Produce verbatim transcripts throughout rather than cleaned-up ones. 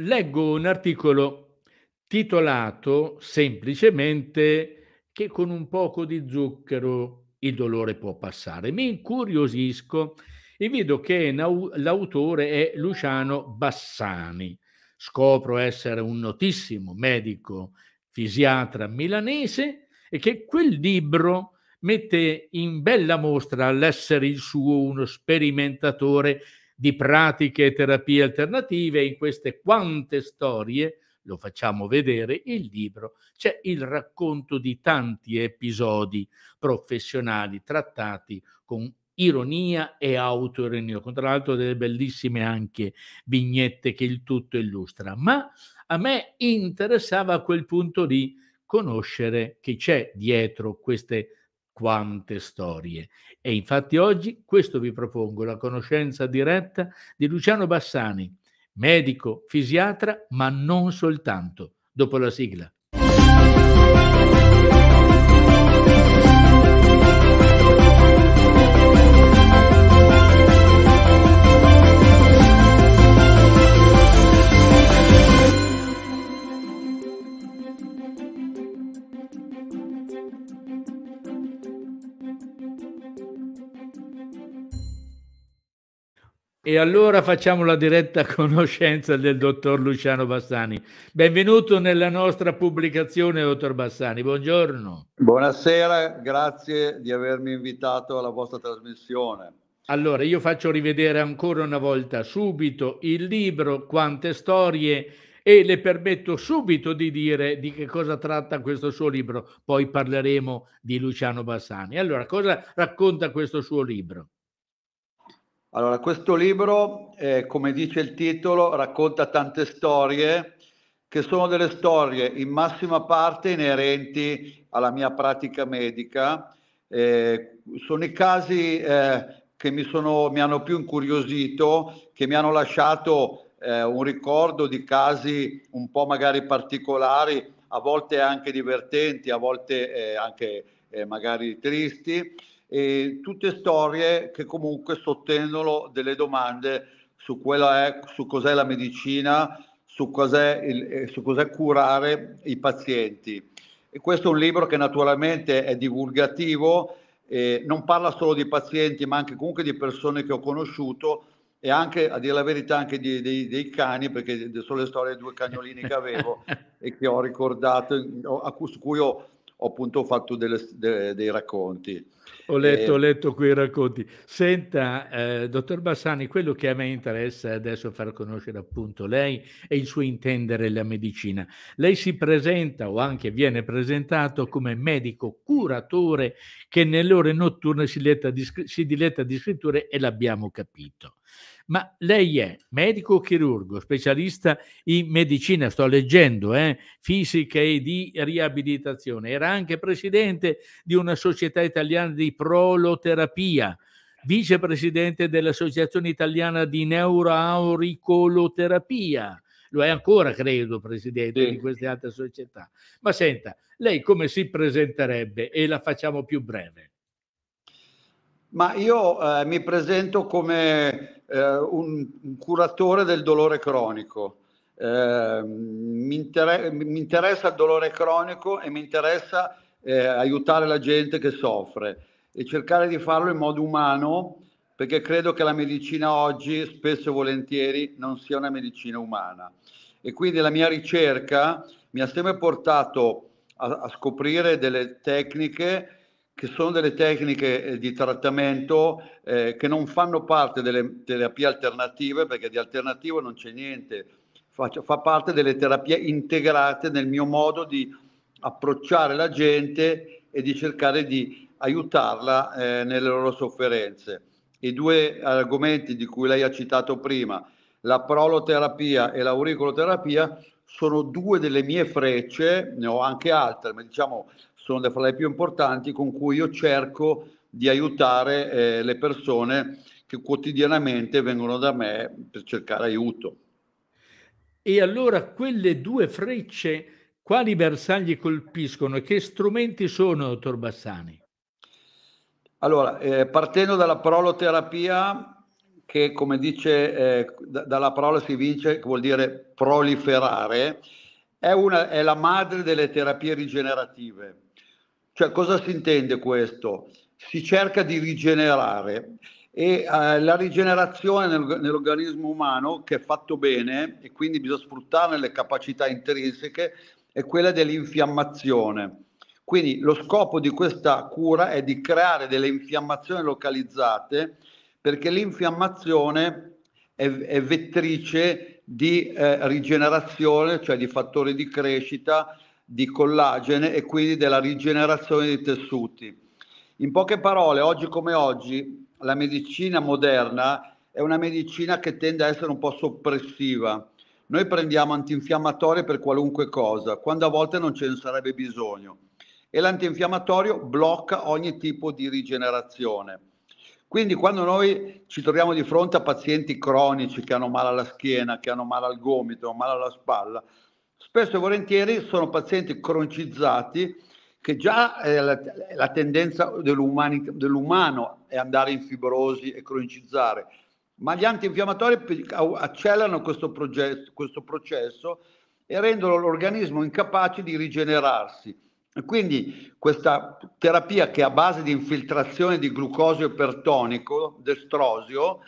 Leggo un articolo titolato semplicemente che con un poco di zucchero il dolore può passare. Mi incuriosisco e vedo che l'autore è Luciano Bassani. Scopro essere un notissimo medico fisiatra milanese e che quel libro mette in bella mostra l'essere il suo uno sperimentatore di pratiche e terapie alternative. In queste quante storie, lo facciamo vedere, il libro, c'è il racconto di tanti episodi professionali trattati con ironia e autoironia, con tra l'altro delle bellissime anche vignette che il tutto illustra. Ma a me interessava a quel punto di conoscere che c'è dietro queste quante storie, e infatti oggi questo vi propongo, la conoscenza diretta di Luciano Bassani, medico fisiatra, ma non soltanto, dopo la sigla. E allora facciamo la diretta conoscenza del dottor Luciano Bassani. Benvenuto nella nostra pubblicazione, dottor Bassani. Buongiorno. Buonasera, grazie di avermi invitato alla vostra trasmissione. Allora, io faccio rivedere ancora una volta subito il libro, quante storie, e le permetto subito di dire di che cosa tratta questo suo libro. Poi parleremo di Luciano Bassani. Allora, cosa racconta questo suo libro? Allora, questo libro, eh, come dice il titolo, racconta tante storie che sono delle storie in massima parte inerenti alla mia pratica medica. Eh, sono i casi eh, che mi, sono, mi hanno più incuriosito, che mi hanno lasciato eh, un ricordo di casi un po' magari particolari, a volte anche divertenti, a volte eh, anche eh, magari tristi. E tutte storie che comunque sottendono delle domande su quella è, su cos'è la medicina, su cos'è il, su cos'è curare i pazienti. E questo è un libro che naturalmente è divulgativo, eh, non parla solo di pazienti, ma anche comunque di persone che ho conosciuto, e anche, a dire la verità, anche di, dei, dei cani, perché sono le storie di due cagnolini che avevo e che ho ricordato, a cui, su cui ho ho appunto fatto delle, de, dei racconti. Ho letto, eh, ho letto quei racconti. Senta, eh, dottor Bassani, quello che a me interessa adesso far conoscere appunto lei è il suo intendere la medicina. Lei si presenta, o anche viene presentato, come medico curatore che nelle ore notturne si, di, si diletta di scritture, e l'abbiamo capito. Ma lei è medico chirurgo, specialista in medicina, sto leggendo, eh, fisica e di riabilitazione. Era anche presidente di una società italiana di proloterapia, vicepresidente dell'Associazione Italiana di Neuroauricoloterapia. Lo è ancora, credo, presidente, sì, di queste altre società. Ma senta, lei come si presenterebbe? E la facciamo più breve. Ma io eh, mi presento come... Uh, un, un curatore del dolore cronico. Uh, mi, inter mi interessa il dolore cronico e mi interessa eh, aiutare la gente che soffre e cercare di farlo in modo umano, perché credo che la medicina oggi spesso e volentieri non sia una medicina umana, e quindi la mia ricerca mi ha sempre portato a, a scoprire delle tecniche che sono delle tecniche di trattamento eh, che non fanno parte delle terapie alternative, perché di alternativo non c'è niente, fa, fa parte delle terapie integrate nel mio modo di approcciare la gente e di cercare di aiutarla eh, nelle loro sofferenze. I due argomenti di cui lei ha citato prima, la proloterapia e l'auricoloterapia, sono due delle mie frecce, ne ho anche altre, ma diciamo sono fra le più importanti, con cui io cerco di aiutare eh, le persone che quotidianamente vengono da me per cercare aiuto. E allora quelle due frecce, quali bersagli colpiscono e che strumenti sono, dottor Bassani? Allora, eh, partendo dalla proloterapia, che, come dice, eh, d- dalla parola si vince, che vuol dire proliferare, è, una, è la madre delle terapie rigenerative. Cioè, cosa si intende questo? Si cerca di rigenerare, e eh, la rigenerazione nel, nell'organismo umano, che è fatto bene, e quindi bisogna sfruttare le capacità intrinseche, è quella dell'infiammazione. Quindi lo scopo di questa cura è di creare delle infiammazioni localizzate, perché l'infiammazione è, è vettrice di eh, rigenerazione, cioè di fattori di crescita, di collagene e quindi della rigenerazione dei tessuti. In poche parole, oggi come oggi, la medicina moderna è una medicina che tende a essere un po' soppressiva. Noi prendiamo antinfiammatori per qualunque cosa, quando a volte non ce ne sarebbe bisogno. E l'antinfiammatorio blocca ogni tipo di rigenerazione. Quindi quando noi ci troviamo di fronte a pazienti cronici che hanno male alla schiena, che hanno male al gomito, male alla spalla, spesso e volentieri sono pazienti cronicizzati, che già eh, la, la tendenza dell'umano è andare in fibrosi e cronicizzare, ma gli antinfiammatori accelerano questo, progetto, questo processo e rendono l'organismo incapace di rigenerarsi. E quindi questa terapia, che è a base di infiltrazione di glucosio ipertonico, destrosio,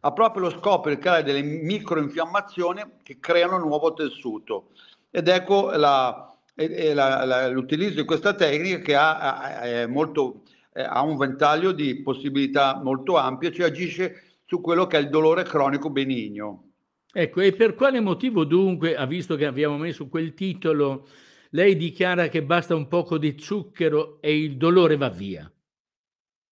ha proprio lo scopo di creare delle microinfiammazioni che creano nuovo tessuto. Ed ecco la... E la, la, l'utilizzo di questa tecnica, che ha, è molto, ha un ventaglio di possibilità molto ampio, cioè agisce su quello che è il dolore cronico benigno. Ecco, e per quale motivo dunque, ha visto che abbiamo messo quel titolo, lei dichiara che basta un poco di zucchero e il dolore va via?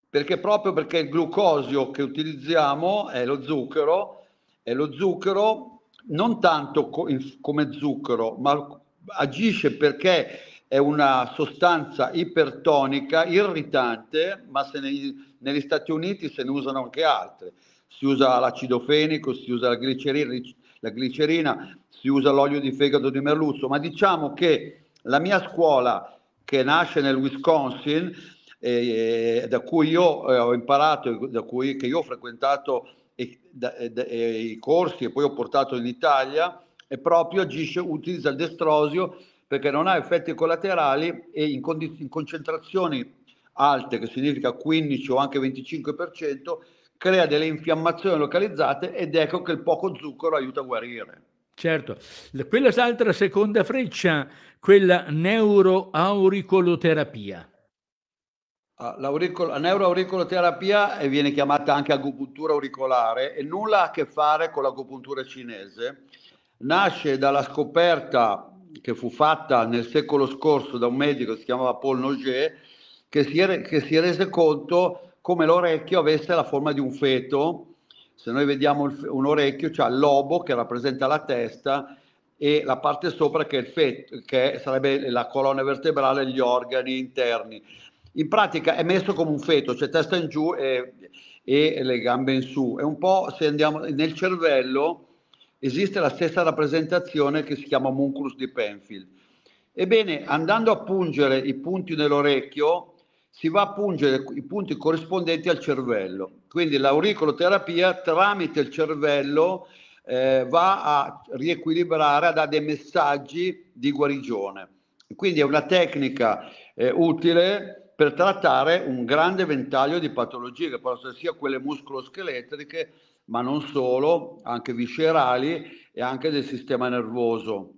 Perché proprio perché il glucosio che utilizziamo è lo zucchero, è lo zucchero non tanto co- come zucchero, ma agisce perché è una sostanza ipertonica, irritante, ma se ne, negli Stati Uniti se ne usano anche altre. Si usa l'acido fenico, si usa la glicerina, la glicerina, si usa l'olio di fegato di merluzzo, ma diciamo che la mia scuola, che nasce nel Wisconsin, eh, da cui io eh, ho imparato, da cui che io ho frequentato e, da, e, e, i corsi e poi ho portato in Italia, e proprio agisce, utilizza il destrosio perché non ha effetti collaterali e in, condiz- in concentrazioni alte, che significa quindici o anche venticinque per cento, crea delle infiammazioni localizzate, ed ecco che il poco zucchero aiuta a guarire. Certo, quella è l'altra seconda freccia, quella neuroauricoloterapia. Ah, la neuroauricoloterapia viene chiamata anche agopuntura auricolare e nulla a che fare con l'agopuntura cinese. Nasce dalla scoperta che fu fatta nel secolo scorso da un medico che si chiamava Paul Nogier, che si, re, che si rese conto come l'orecchio avesse la forma di un feto. Se noi vediamo il, un orecchio, c'ha il lobo che rappresenta la testa e la parte sopra che è il feto, che sarebbe la colonna vertebrale e gli organi interni. In pratica è messo come un feto, cioè testa in giù e, e le gambe in su. È un po', se andiamo nel cervello, esiste la stessa rappresentazione che si chiama Homunculus di Penfield. Ebbene, andando a pungere i punti nell'orecchio, si va a pungere i punti corrispondenti al cervello. Quindi l'auricoloterapia tramite il cervello eh, va a riequilibrare, a dare dei messaggi di guarigione. Quindi è una tecnica eh, utile per trattare un grande ventaglio di patologie, che possono essere sia quelle muscoloscheletriche, ma non solo, anche viscerali e anche del sistema nervoso.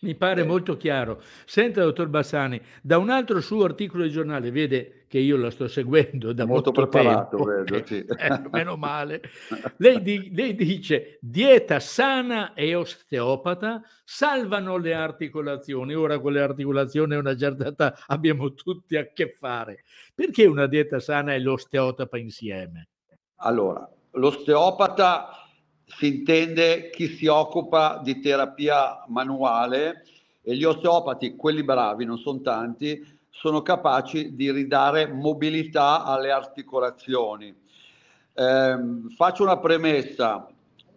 Mi pare eh. molto chiaro. Senta, dottor Bassani, da un altro suo articolo di giornale, vede che io la sto seguendo da molto, molto preparato, tempo. Vedo, sì. eh, meno male. lei, di, lei dice, dieta sana e osteopata salvano le articolazioni. Ora con le articolazioni una giardata abbiamo tutti a che fare. Perché una dieta sana e l'osteopata insieme? Allora, l'osteopata si intende chi si occupa di terapia manuale, e gli osteopati, quelli bravi, non sono tanti, sono capaci di ridare mobilità alle articolazioni. Eh, faccio una premessa: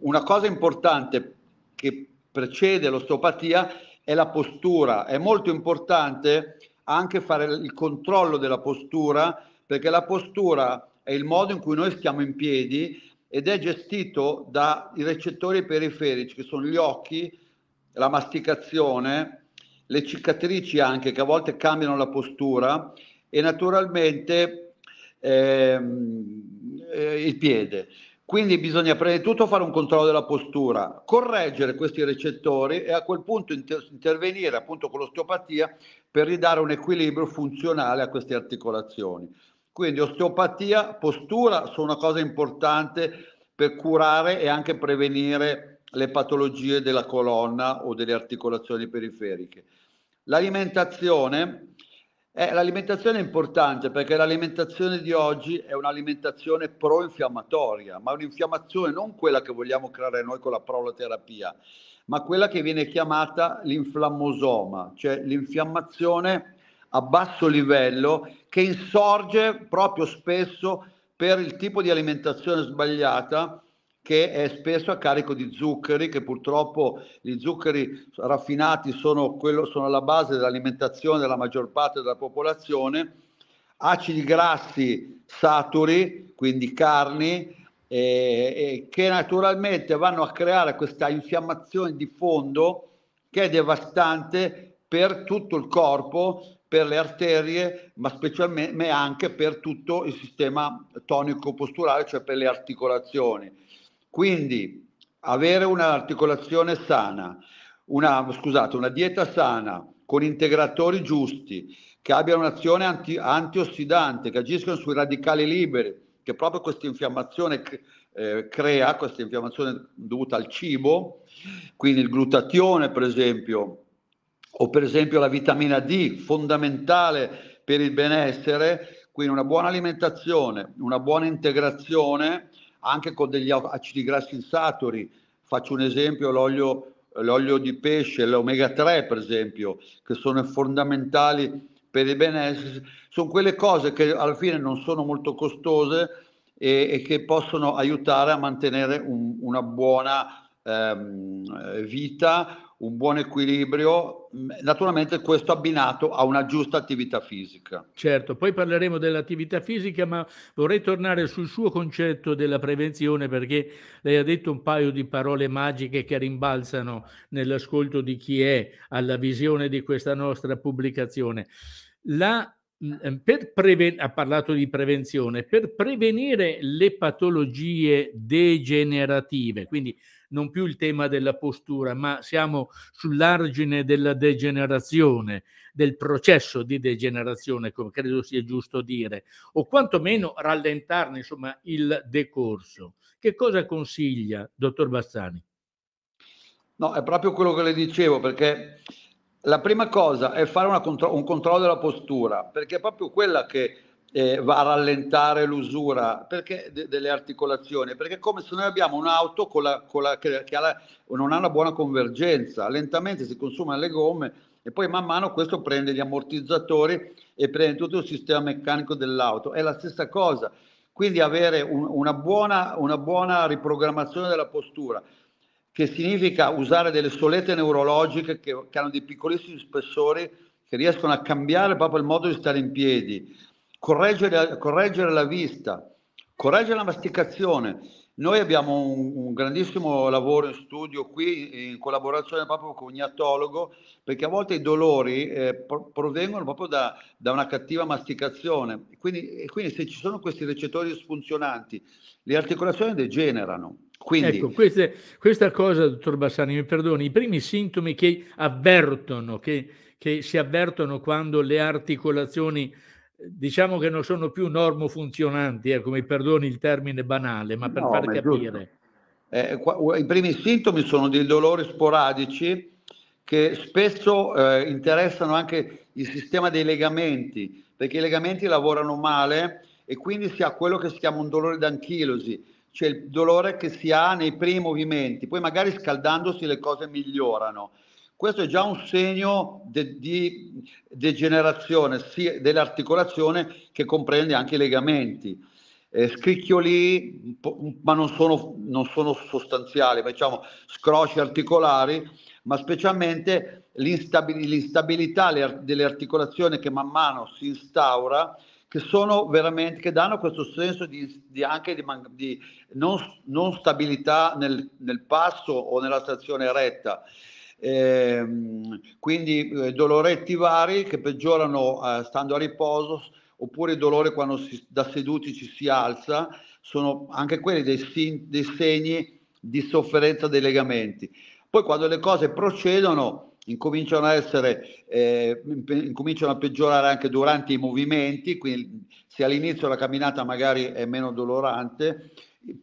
una cosa importante che precede l'osteopatia è la postura. È molto importante anche fare il controllo della postura, perché la postura è il modo in cui noi stiamo in piedi ed è gestito dai recettori periferici, che sono gli occhi, la masticazione, le cicatrici anche, che a volte cambiano la postura, e naturalmente ehm, eh, il piede. Quindi bisogna prima di tutto fare un controllo della postura, correggere questi recettori e a quel punto inter- intervenire appunto con l'osteopatia per ridare un equilibrio funzionale a queste articolazioni. Quindi osteopatia, postura sono una cosa importante per curare e anche prevenire le patologie della colonna o delle articolazioni periferiche. L'alimentazione Eh, l'alimentazione è importante, perché l'alimentazione di oggi è un'alimentazione pro-infiammatoria, ma un'infiammazione non quella che vogliamo creare noi con la proloterapia, ma quella che viene chiamata l'inflammosoma, cioè l'infiammazione a basso livello che insorge proprio spesso per il tipo di alimentazione sbagliata, che è spesso a carico di zuccheri, che purtroppo gli zuccheri raffinati sono, quello, sono alla base dell'alimentazione della maggior parte della popolazione, acidi grassi saturi, quindi carni, eh, eh, che naturalmente vanno a creare questa infiammazione di fondo che è devastante per tutto il corpo, per le arterie, ma specialmente anche per tutto il sistema tonico-posturale, cioè per le articolazioni. Quindi avere un'articolazione sana, una, scusate, una dieta sana, con integratori giusti, che abbiano un'azione anti, antiossidante, che agiscono sui radicali liberi, che proprio questa infiammazione eh, crea, questa infiammazione dovuta al cibo, quindi il glutatione per esempio, o per esempio la vitamina D, fondamentale per il benessere, quindi una buona alimentazione, una buona integrazione, anche con degli acidi grassi insaturi. Faccio un esempio, l'olio, l'olio di pesce, l'omega tre per esempio, che sono fondamentali per il benessere. Sono quelle cose che alla fine non sono molto costose e, e che possono aiutare a mantenere un, una buona ehm, vita, un buon equilibrio, naturalmente questo abbinato a una giusta attività fisica. Certo, poi parleremo dell'attività fisica, ma vorrei tornare sul suo concetto della prevenzione, perché lei ha detto un paio di parole magiche che rimbalzano nell'ascolto di chi è alla visione di questa nostra pubblicazione. La Per preven- ha parlato di prevenzione, per prevenire le patologie degenerative, quindi non più il tema della postura, ma siamo sull'argine della degenerazione, del processo di degenerazione, come credo sia giusto dire, o quantomeno rallentarne, insomma, il decorso. Che cosa consiglia, dottor Bassani? No, è proprio quello che le dicevo, perché la prima cosa è fare una contro- un controllo della postura, perché è proprio quella che eh, va a rallentare l'usura perché de- delle articolazioni, perché è come se noi abbiamo un'auto con la, con la, che, che ha la, non ha una buona convergenza, lentamente si consumano le gomme e poi man mano questo prende gli ammortizzatori e prende tutto il sistema meccanico dell'auto, è la stessa cosa. Quindi avere un, una, buona, una buona riprogrammazione della postura, che significa usare delle solette neurologiche che, che hanno dei piccolissimi spessori, che riescono a cambiare proprio il modo di stare in piedi, correggere, correggere la vista, correggere la masticazione. Noi abbiamo un, un grandissimo lavoro in studio qui, in collaborazione proprio con un gnatologo, perché a volte i dolori eh, provengono proprio da, da una cattiva masticazione. Quindi, quindi se ci sono questi recettori sfunzionanti, le articolazioni degenerano. Quindi, ecco, questa, questa cosa, dottor Bassani, mi perdoni, i primi sintomi che avvertono, che, che si avvertono quando le articolazioni, diciamo che non sono più normofunzionanti, ecco, mi perdoni il termine banale, ma per no, far ma capire. Eh, qua, i primi sintomi sono dei dolori sporadici che spesso eh, interessano anche il sistema dei legamenti, perché i legamenti lavorano male e quindi si ha quello che si chiama un dolore d'anchilosi, cioè il dolore che si ha nei primi movimenti, poi magari scaldandosi le cose migliorano. Questo è già un segno de- di degenerazione sia dell'articolazione, che comprende anche i legamenti. Eh, scricchioli, ma non sono, non sono sostanziali, ma diciamo scrosci articolari, ma specialmente l'instabil- l'instabilità delle articolazioni che man mano si instaura, che sono veramente, che danno questo senso di, di anche di, di non, non stabilità nel, nel passo o nella stazione retta. Eh, quindi eh, doloretti vari che peggiorano eh, stando a riposo, oppure il dolore quando si, da seduti ci si alza, sono anche quelli dei, dei segni di sofferenza dei legamenti. Poi quando le cose procedono incominciano a essere eh, incominciano a peggiorare anche durante i movimenti, quindi se all'inizio la camminata magari è meno dolorante,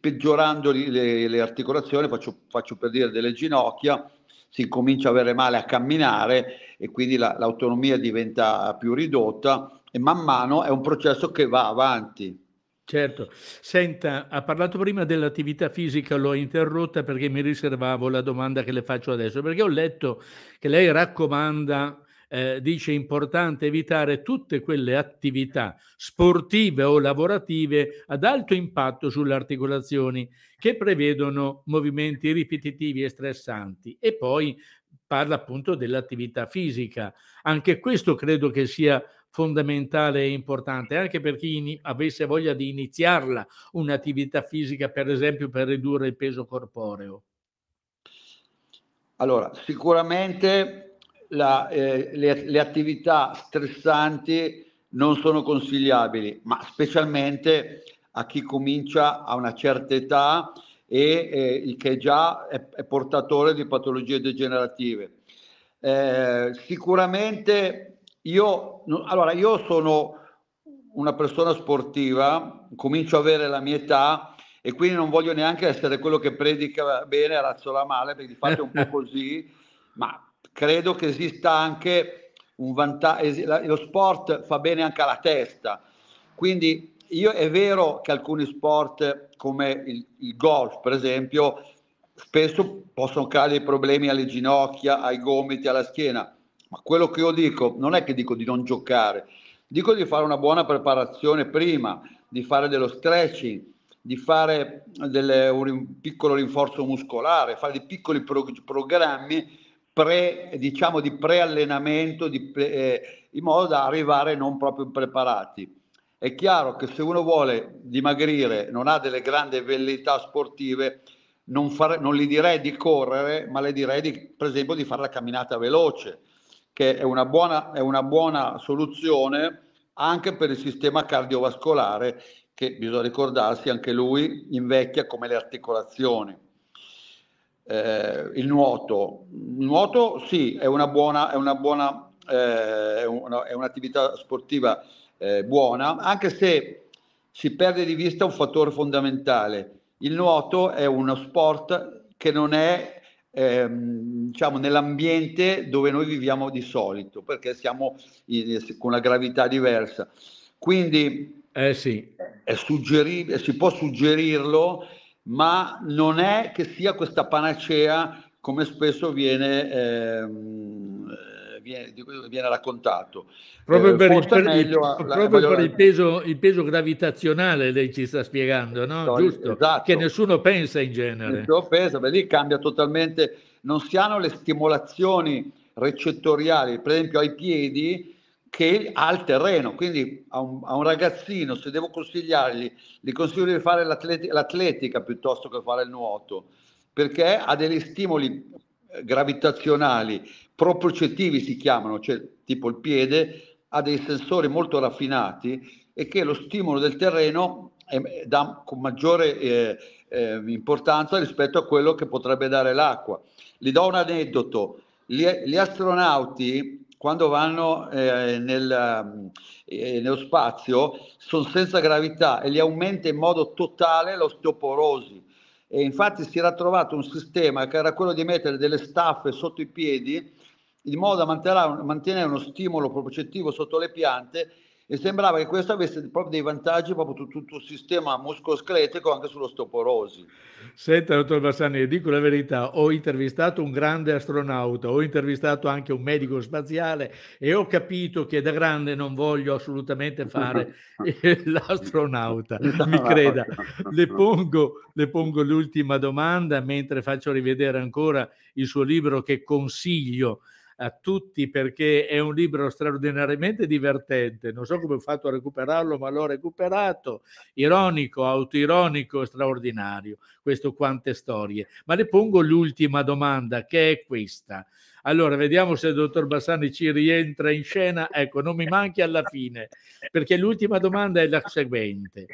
peggiorando le, le articolazioni, faccio, faccio per dire delle ginocchia, si comincia a avere male a camminare e quindi l'autonomia la, diventa più ridotta, e man mano è un processo che va avanti. Certo. Senta, ha parlato prima dell'attività fisica, l'ho interrotta perché mi riservavo la domanda che le faccio adesso, perché ho letto che lei raccomanda, eh, dice, è importante evitare tutte quelle attività sportive o lavorative ad alto impatto sulle articolazioni che prevedono movimenti ripetitivi e stressanti, e poi parla appunto dell'attività fisica. Anche questo credo che sia fondamentale e importante, anche per chi avesse voglia di iniziarla un'attività fisica, per esempio per ridurre il peso corporeo. Allora, sicuramente La, eh, le, le attività stressanti non sono consigliabili, ma specialmente a chi comincia a una certa età e eh, che già è, è portatore di patologie degenerative. Eh, sicuramente io, no, allora io sono una persona sportiva, comincio ad avere la mia età e quindi non voglio neanche essere quello che predica bene e razzola male, perché fate un po' così, ma credo che esista anche un vantaggio, lo sport fa bene anche alla testa, quindi io, è vero che alcuni sport come il, il golf per esempio spesso possono creare problemi alle ginocchia, ai gomiti, alla schiena, ma quello che io dico non è che dico di non giocare, dico di fare una buona preparazione prima, di fare dello stretching, di fare delle, un piccolo rinforzo muscolare, fare dei piccoli prog- programmi Pre, diciamo di preallenamento, di pre, eh, in modo da arrivare non proprio impreparati. È chiaro che se uno vuole dimagrire, non ha delle grandi velleità sportive, non, fare, non gli direi di correre, ma le direi di, per esempio di fare la camminata veloce, che è una buona, è una buona soluzione anche per il sistema cardiovascolare, che bisogna ricordarsi anche lui invecchia come le articolazioni. Eh, il nuoto, il nuoto sì, è una buona, è una buona, eh, è un'attività sportiva eh, buona, anche se si perde di vista un fattore fondamentale. Il nuoto è uno sport che non è, eh, diciamo, nell'ambiente dove noi viviamo di solito, perché siamo in, con una gravità diversa. Quindi eh sì. è suggeribile, si può suggerirlo, ma non è che sia questa panacea come spesso viene, ehm, viene, viene raccontato. Proprio eh, per, il, per, il, la, proprio la, per il, peso, il peso gravitazionale lei ci sta spiegando, no? Esatto, giusto? Esatto. Che nessuno pensa in genere. Nessuno pensa, beh, lì cambia totalmente. Non si hanno le stimolazioni recettoriali, per esempio ai piedi, che ha il terreno, quindi a un, a un ragazzino, se devo consigliargli, gli consiglio di fare l'atletica piuttosto che fare il nuoto, perché ha degli stimoli gravitazionali propriocettivi si chiamano, cioè tipo il piede ha dei sensori molto raffinati e che lo stimolo del terreno è, dà con maggiore eh, eh, importanza rispetto a quello che potrebbe dare l'acqua. Gli do un aneddoto: gli, gli astronauti quando vanno eh, nel, eh, nello spazio sono senza gravità e gli aumenta in modo totale l'osteoporosi, e infatti si era trovato un sistema che era quello di mettere delle staffe sotto i piedi in modo da mantenere, mantenere uno stimolo propriocettivo sotto le piante, e sembrava che questo avesse proprio dei vantaggi proprio tutto, tutto il sistema muscoscletico, anche sull'osteoporosi. Senta, dottor Bassani, dico la verità, ho intervistato un grande astronauta, ho intervistato anche un medico spaziale e ho capito che da grande non voglio assolutamente fare l'astronauta, mi creda. Le pongo, le pongo l'ultima domanda mentre faccio rivedere ancora il suo libro che consiglio a tutti, perché è un libro straordinariamente divertente. Non so come ho fatto a recuperarlo, ma l'ho recuperato. Ironico, autoironico, straordinario, questo Quante storie. Ma le pongo l'ultima domanda, che è questa. Allora, vediamo se il dottor Bassani ci rientra in scena. Ecco, non mi manchi alla fine, perché l'ultima domanda è la seguente.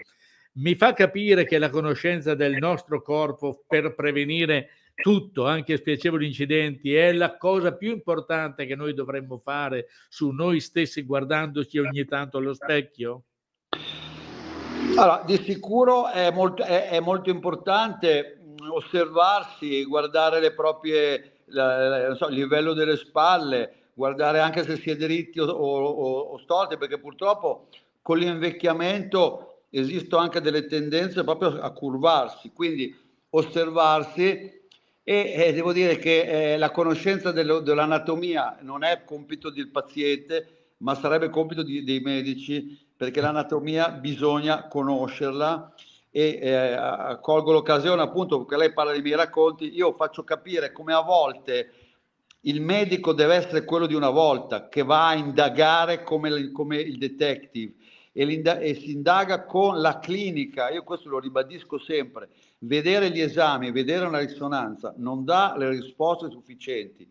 Mi fa capire che la conoscenza del nostro corpo per prevenire tutto, anche spiacevoli incidenti, è la cosa più importante che noi dovremmo fare su noi stessi, guardandoci ogni tanto allo specchio? Allora, di sicuro è molto, è, è molto importante osservarsi, guardare le proprie... La, non so, il livello delle spalle, guardare anche se si è dritti o, o, o storti, perché purtroppo con l'invecchiamento esistono anche delle tendenze proprio a curvarsi, quindi osservarsi. E eh, devo dire che eh, la conoscenza dell'anatomia non è compito del paziente, ma sarebbe compito di, dei medici, perché l'anatomia bisogna conoscerla. E eh, colgo l'occasione, appunto, perché lei parla dei miei racconti, io faccio capire come a volte il medico deve essere quello di una volta, che va a indagare come, come il detective, e, e si indaga con la clinica. Io questo lo ribadisco sempre: vedere gli esami, vedere una risonanza non dà le risposte sufficienti.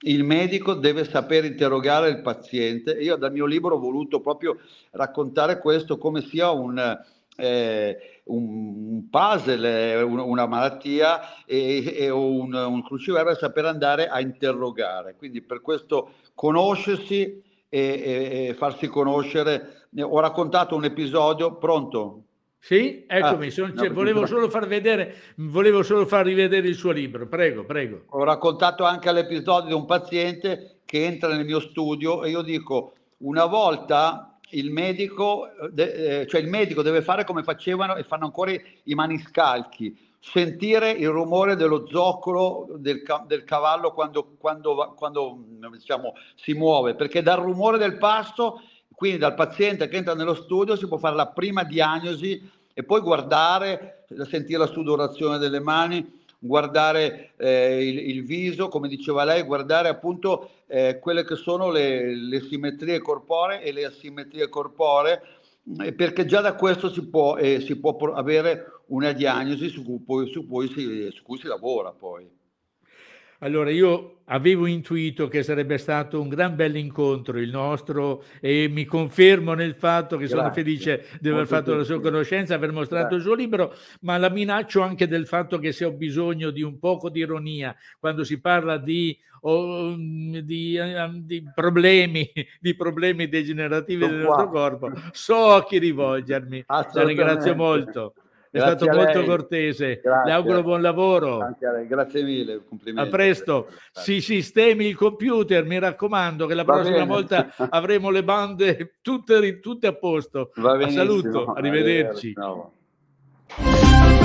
Il medico deve sapere interrogare il paziente. Io dal mio libro ho voluto proprio raccontare questo, come sia un... Eh, un puzzle, una malattia e, e un, un cruciverba, sapere andare a interrogare. Quindi per questo conoscersi e, e, e farsi conoscere. Ho raccontato un episodio, pronto? Sì, eccomi, ah, sono, cioè, no, volevo solo far vedere, volevo solo far rivedere il suo libro, prego, prego. Ho raccontato anche l'episodio di un paziente che entra nel mio studio e io dico: una volta... Il medico, cioè il medico deve fare come facevano e fanno ancora i maniscalchi, sentire il rumore dello zoccolo del, del cavallo quando, quando, quando diciamo, si muove, perché dal rumore del passo, quindi dal paziente che entra nello studio, si può fare la prima diagnosi e poi guardare, sentire la sudorazione delle mani, guardare eh, il, il viso, come diceva lei, guardare appunto eh, quelle che sono le, le simmetrie corporee e le asimmetrie corporee, perché già da questo si può, eh, si può avere una diagnosi su cui, poi, su, cui si, su cui si lavora poi. Allora, io avevo intuito che sarebbe stato un gran bell'incontro il nostro e mi confermo nel fatto che Grazie. Sono felice di aver Molto fatto la sua conoscenza, aver mostrato Grazie. Il suo libro, ma la minaccio anche del fatto che se ho bisogno di un poco di ironia quando si parla di, oh, di, di problemi, di problemi degenerativi Sono del qua. Nostro corpo, so a chi rivolgermi. La ringrazio molto. È Grazie stato molto cortese. Grazie. Le auguro buon lavoro. Grazie mille, complimenti. A presto. Si sistemi il computer, mi raccomando, che la Va prossima bene. Volta avremo le bande tutte, tutte a posto. Un saluto, arrivederci. Arrivederci.